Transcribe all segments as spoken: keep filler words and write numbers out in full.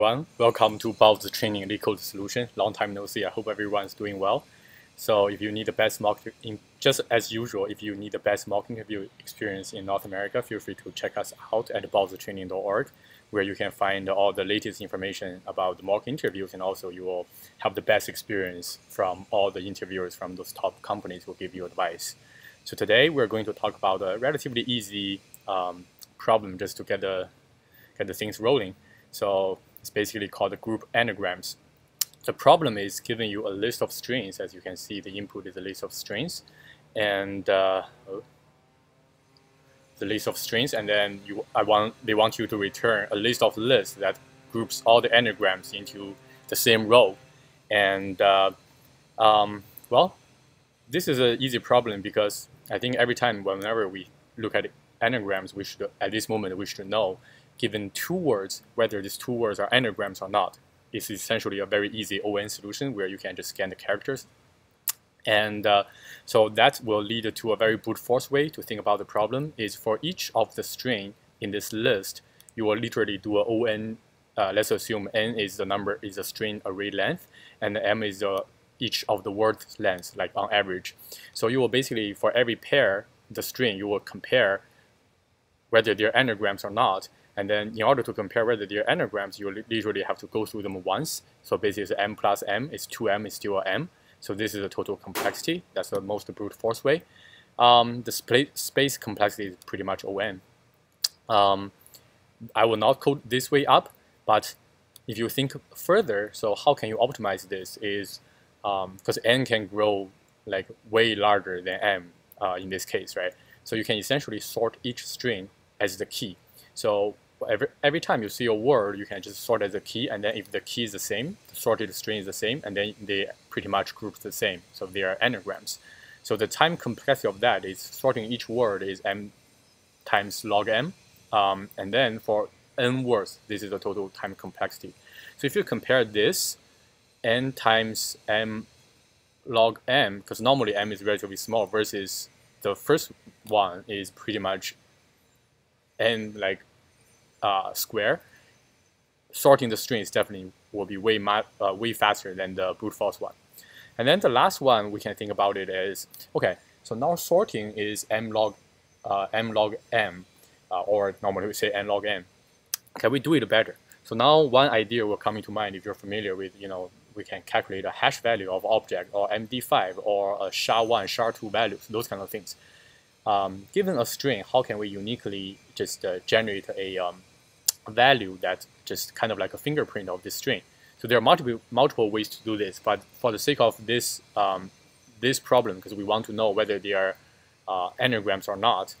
Everyone, welcome to Baozi Training LeetCode Solution. Long time no see. I hope everyone's doing well. So, if you need the best mock, in, just as usual, if you need the best mock interview experience in North America, feel free to check us out at baozi training dot org, where you can find all the latest information about the mock interviews, and also you will have the best experience from all the interviewers from those top companies who will give you advice. So today we're going to talk about a relatively easy um, problem just to get the get the things rolling. So it's basically called the group anagrams. The problem is giving you a list of strings. As you can see, the input is a list of strings, and uh, the list of strings, and then you, I want, they want you to return a list of lists that groups all the anagrams into the same row. And uh, um, well, this is an easy problem because I think every time, whenever we look at anagrams, we should, at this moment, we should know, given two words, whether these two words are anagrams or not. It's essentially a very easy O N solution where you can just scan the characters. And uh, so that will lead to a very brute force way to think about the problem is for each of the string in this list, you will literally do a O N, uh, let's assume N is the number, is a string array length, and M is the, each of the word's length, like on average. So you will basically, for every pair, the string, you will compare whether they're anagrams or not. And then in order to compare whether they're anagrams, you literally have to go through them once. So basically M plus M is two M is still a M. So this is a total complexity. That's the most brute force way. Um, the space complexity is pretty much O N. Um, I will not code this way up, but if you think further, so how can you optimize this is, because um, N can grow like way larger than M uh, in this case, right? So you can essentially sort each string as the key. So Every, every time you see a word, you can just sort as a key, and then if the key is the same, the sorted string is the same, and then they pretty much group the same, so they are anagrams. So the time complexity of that is sorting each word is m times log m, um, and then for n words, this is the total time complexity. So if you compare this, n times m log m, because normally m is relatively small, versus the first one is pretty much n like Uh, square, sorting the strings definitely will be way uh, way faster than the brute force one. And then the last one we can think about it is, okay, so now sorting is m log uh, m log m, uh, or normally we say n log m. Can we do it better? So now one idea will come into mind if you're familiar with, you know, we can calculate a hash value of object or M D five or a S H A one, S H A two values, those kind of things. Um, given a string, how can we uniquely just uh, generate a um, value that's just kind of like a fingerprint of this string? So there are multiple multiple ways to do this, but for the sake of this um, this problem, because we want to know whether they are uh, anagrams or not,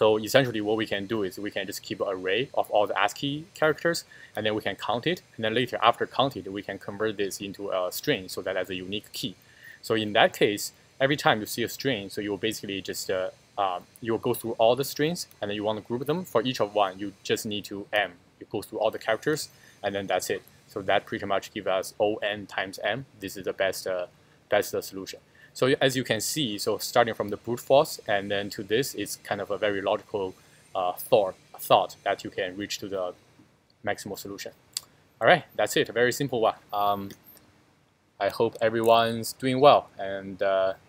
so essentially what we can do is we can just keep an array of all the ASCII characters, and then we can count it, and then later after counted we can convert this into a string, so that has a unique key. So in that case, every time you see a string, so you'll basically just uh, Uh, you'll go through all the strings, and then you want to group them. For each of one, you just need to M. You go through all the characters, and then that's it. So that pretty much gives us O N times M. This is the best uh, best uh, solution. So as you can see, so starting from the brute force, and then to this, it's kind of a very logical uh, thought, thought that you can reach to the maximal solution. All right, that's it. A very simple one. Um, I hope everyone's doing well, and uh,